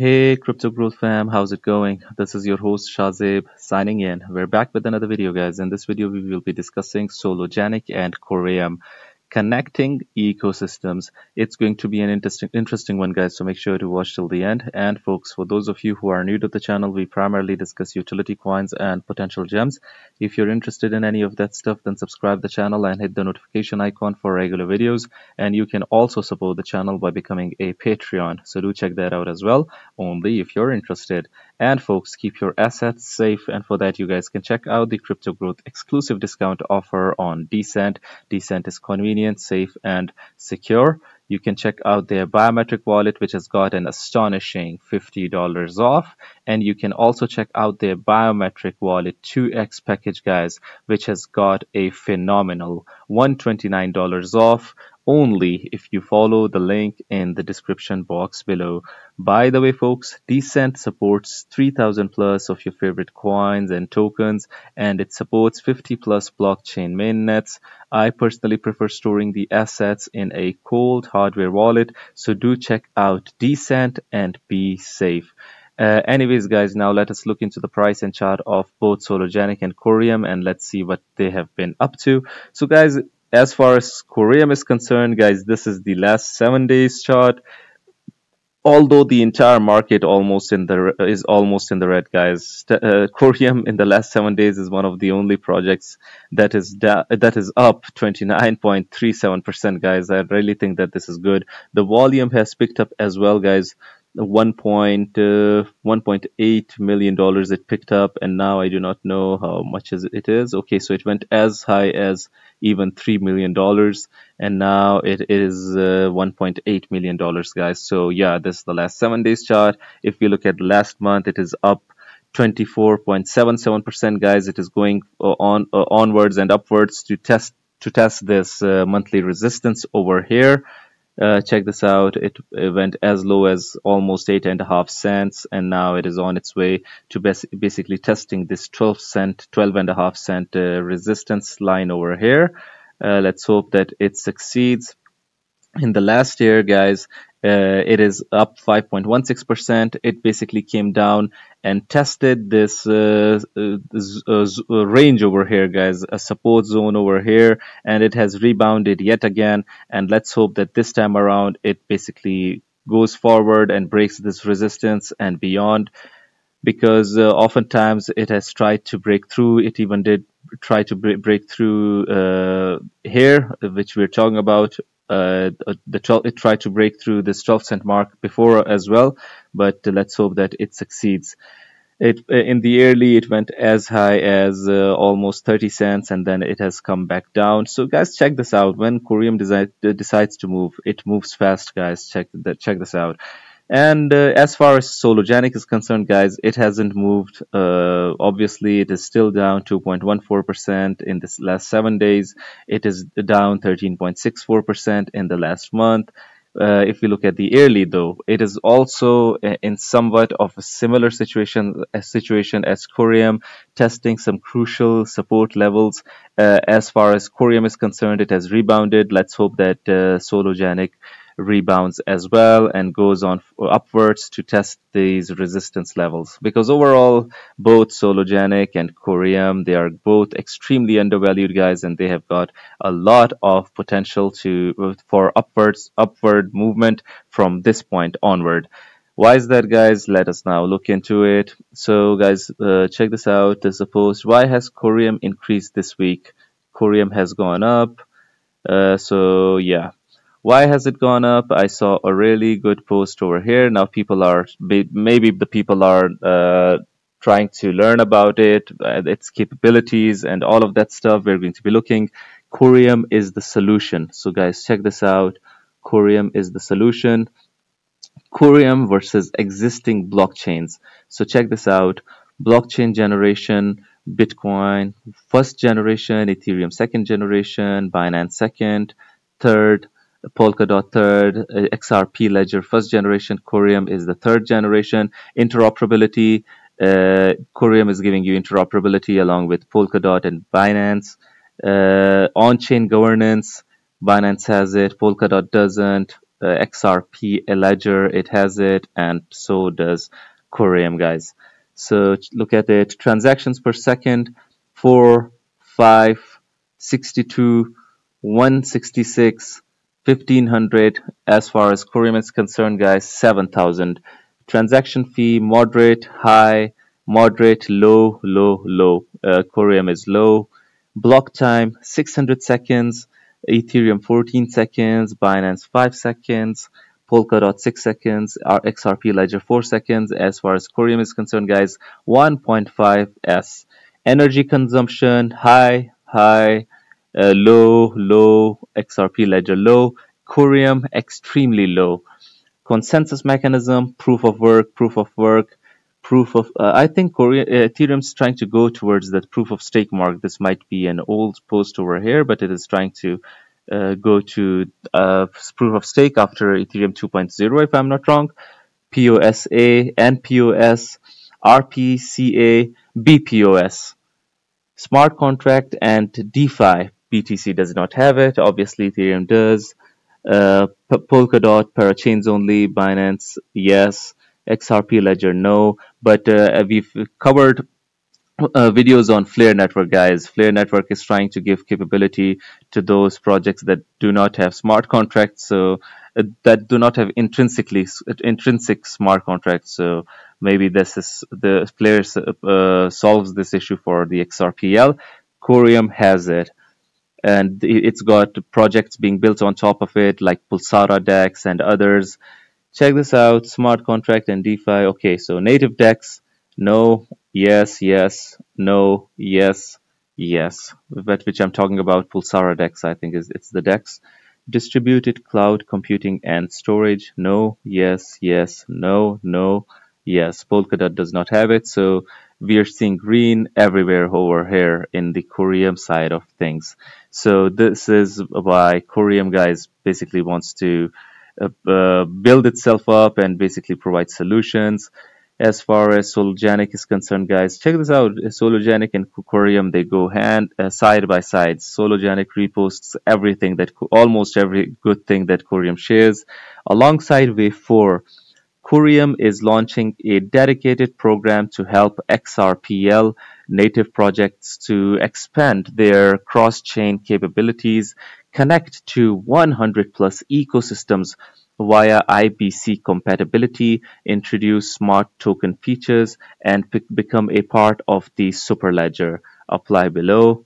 Hey Crypto Growth Fam, how's it going? This is your host Shahzeb signing in. We're back with another video, guys. In this video, we will be discussing Sologenic and Coreum, connecting ecosystems. It's going to be an interesting one, guys, so make sure to watch till the end. And folks, for those of you who are new to the channel, we primarily discuss utility coins and potential gems. If you're interested in any of that stuff, then subscribe the channel and hit the notification icon for regular videos. And you can also support the channel by becoming a Patreon, so do check that out as well, only if you're interested. And folks, keep your assets safe, and for that you guys can check out the Crypto Growth exclusive discount offer on D'CENT. D'CENT is convenient, safe and secure. You can check out their biometric wallet, which has got an astonishing $50 off. And you can also check out their biometric wallet 2x package, guys, which has got a phenomenal $129 off, only if you follow the link in the description box below. By the way, folks, D'CENT supports 3,000 plus of your favorite coins and tokens, and it supports 50 plus blockchain mainnets. I personally prefer storing the assets in a cold hardware wallet, so do check out D'CENT and be safe. Anyways, guys, now let us look into the price and chart of both Sologenic and Coreum, and let's see what they have been up to. So, guys, as far as Coreum is concerned, guys, this is the last 7 days chart. Although the entire market is almost in the red, guys, Coreum in the last 7 days is one of the only projects that is up 29.37%, guys. I really think that this is good. The volume has picked up as well, guys. $1.8 million it picked up, and now I do not know how much it is. Okay, so it went as high as even $3 million, and now it is $1.8 million, guys. So yeah, this is the last 7 days chart. If you look at last month, it is up 24.77%, guys. It is going onwards and upwards to test this monthly resistance over here. Check this out. It went as low as almost 8.5 cents, and now it is on its way to basically testing this 12 and a half cent resistance line over here. Let's hope that it succeeds. In the last year, guys, it is up 5.16%. It basically came down and tested this range over here, guys, a support zone over here, and it has rebounded yet again. And let's hope that this time around it basically goes forward and breaks this resistance and beyond, because oftentimes it has tried to break through. It even did try to break through here, which we're talking about. It tried to break through this 12 cent mark before as well, but let's hope that it succeeds. In the yearly, it went as high as almost 30 cents, and then it has come back down. So, guys, check this out. When Coreum decides to move, it moves fast, guys. Check this out. And as far as Sologenic is concerned, guys, it hasn't moved. Obviously, it is still down 2.14% in this last 7 days. It is down 13.64% in the last month. If you look at the yearly, though, it is also in somewhat of a similar situation as Coreum, testing some crucial support levels. As far as Coreum is concerned, it has rebounded. Let's hope that Sologenic rebounds as well and goes on upwards to test these resistance levels, because overall both Sologenic and Coreum, they are both extremely undervalued, guys, and they have got a lot of potential for upward movement from this point onward. Why is that, guys? Let us now look into it. So, guys, check this out. There's a post, why has Coreum increased this week? Coreum has gone up, so yeah. Why has it gone up? I saw a really good post over here. Now people are, maybe the people are trying to learn about it, its capabilities and all of that stuff. We're going to be looking. Coreum is the solution. So, guys, check this out. Coreum is the solution. Coreum versus existing blockchains. So check this out. Blockchain generation, Bitcoin first generation, Ethereum second generation, Binance second, third, Polkadot third, XRP Ledger first generation, Coreum is the third generation. Interoperability, Coreum is giving you interoperability along with Polkadot and Binance. On-chain governance, Binance has it, Polkadot doesn't. XRP Ledger, it has it, and so does Coreum, guys. So look at it, transactions per second, 4, 5, 62, 166, 1500. As far as Coreum is concerned, guys, 7000. Transaction fee, moderate, high, moderate, low, low, low. Coreum is low. Block time, 600 seconds. Ethereum 14 seconds, Binance 5 seconds, Polkadot 6 seconds, our XRP Ledger 4 seconds. As far as Coreum is concerned, guys, 1.5s. Energy consumption, high, high, low, low, XRP Ledger low, Coreum extremely low. Consensus mechanism, proof of work, I think Ethereum's trying to go towards that proof of stake mark. This might be an old post over here, but it is trying to go to proof of stake after Ethereum 2.0, if I'm not wrong. POSA, NPOS, RPCA, BPOS, smart contract, and DeFi. BTC does not have it. Obviously, Ethereum does. Polkadot, parachains only. Binance, yes. XRP Ledger, no. But we've covered videos on Flare Network, guys. Flare Network is trying to give capability to those projects that do not have smart contracts, so that do not have intrinsic smart contracts. So maybe this is the Flare solves this issue for the XRPL. Coreum has it, and it's got projects being built on top of it, like Pulsara Dex and others. Check this out, smart contract and DeFi. Okay, so native DEX, no, yes, yes, no, yes, yes. But which I'm talking about, Pulsara DEX, I think it's the DEX. Distributed cloud computing and storage, no, yes, yes, no, no, yes. Polkadot does not have it, so we are seeing green everywhere over here in the Coreum side of things. So this is why Coreum, guys, basically wants to build itself up and basically provide solutions. As far as Sologenic is concerned, guys, check this out. Sologenic and Coreum, they go hand side by side. Sologenic reposts everything that almost every good thing that Coreum shares. Alongside Wave 4, Coreum is launching a dedicated program to help XRPL native projects to expand their cross-chain capabilities, connect to 100+ ecosystems via IBC compatibility, introduce smart token features, and become a part of the superledger. Apply below.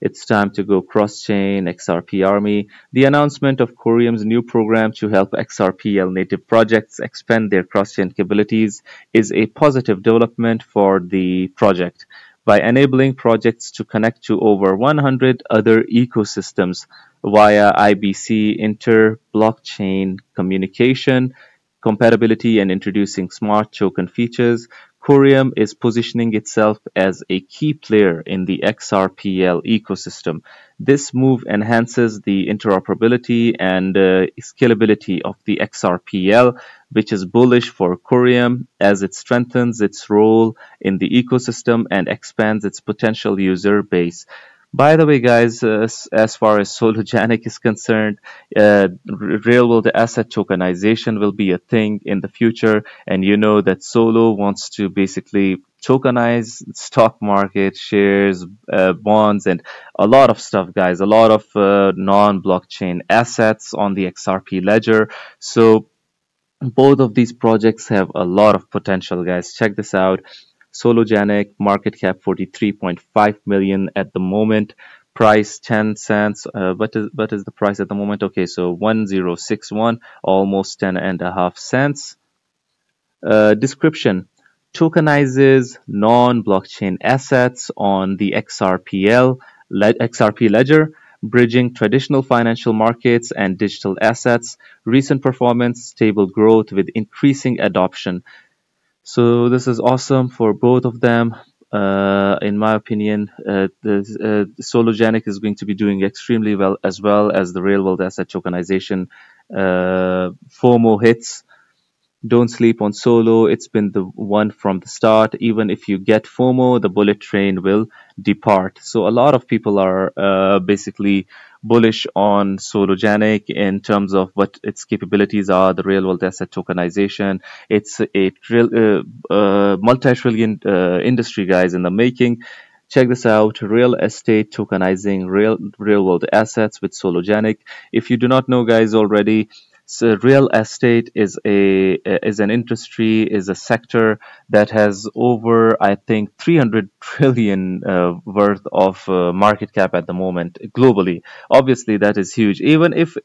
It's time to go cross-chain, XRP Army. The announcement of Coreum's new program to help XRPL native projects expand their cross-chain capabilities is a positive development for the project. By enabling projects to connect to over 100 other ecosystems via IBC inter-blockchain communication, compatibility, and introducing smart token features, Coreum is positioning itself as a key player in the XRPL ecosystem. This move enhances the interoperability and scalability of the XRPL, which is bullish for Coreum as it strengthens its role in the ecosystem and expands its potential user base. By the way, guys, as far as Sologenic is concerned, real-world asset tokenization will be a thing in the future. And you know that Solo wants to basically tokenize stock market, shares, bonds, and a lot of stuff, guys. A lot of non-blockchain assets on the XRP ledger. So both of these projects have a lot of potential, guys. Check this out. Sologenic, market cap 43.5 million at the moment, price 10 cents. What is the price at the moment? Okay, so 1061, almost 10.5 cents. Description: tokenizes non-blockchain assets on the XRP ledger, bridging traditional financial markets and digital assets. Recent performance, stable growth with increasing adoption. So this is awesome for both of them. In my opinion, Sologenic is going to be doing extremely well as the real world asset tokenization FOMO hits. Don't sleep on Solo. It's been the one from the start. Even if you get FOMO, the bullet train will depart. So a lot of people are basically bullish on Sologenic in terms of what its capabilities are, the real world asset tokenization. It's a multi-trillion industry, guys, in the making. Check this out, real estate tokenizing real world assets with Sologenic. If you do not know, guys, already, so real estate is an industry, is a sector that has over, I think, 300 trillion worth of market cap at the moment globally. Obviously, that is huge. Even if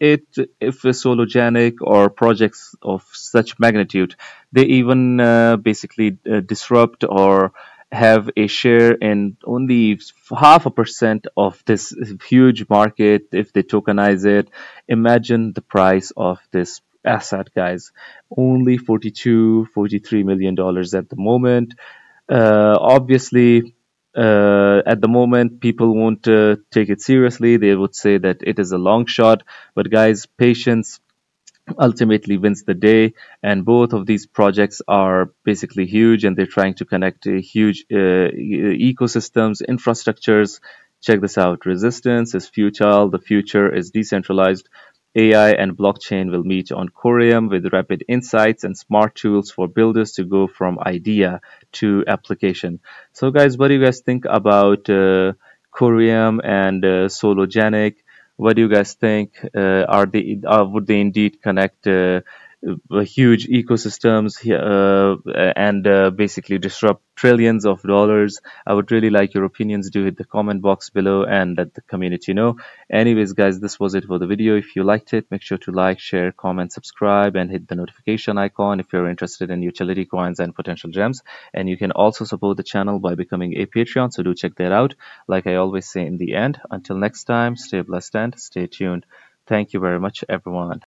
Sologenic or projects of such magnitude, they even basically disrupt or have a share in only 0.5% of this huge market, if they tokenize it, imagine the price of this asset, guys. Only $43 million at the moment. Obviously, at the moment, people won't take it seriously. They would say that it is a long shot, but guys, patience ultimately wins the day, and both of these projects are basically huge, and they're trying to connect huge ecosystems, infrastructures. Check this out. Resistance is futile. The future is decentralized. AI and blockchain will meet on Coreum with rapid insights and smart tools for builders to go from idea to application. So guys, what do you guys think about Coreum and Sologenic? What do you guys think? Would they indeed connect huge ecosystems and basically disrupt trillions of dollars? I would really like your opinions. Do hit the comment box below and let the community know. Anyways, guys, this was it for the video. If you liked it, make sure to like, share, comment, subscribe, and hit the notification icon if you're interested in utility coins and potential gems. And you can also support the channel by becoming a Patreon, so do check that out. Like I always say in the end, until next time, stay blessed and stay tuned. Thank you very much, everyone.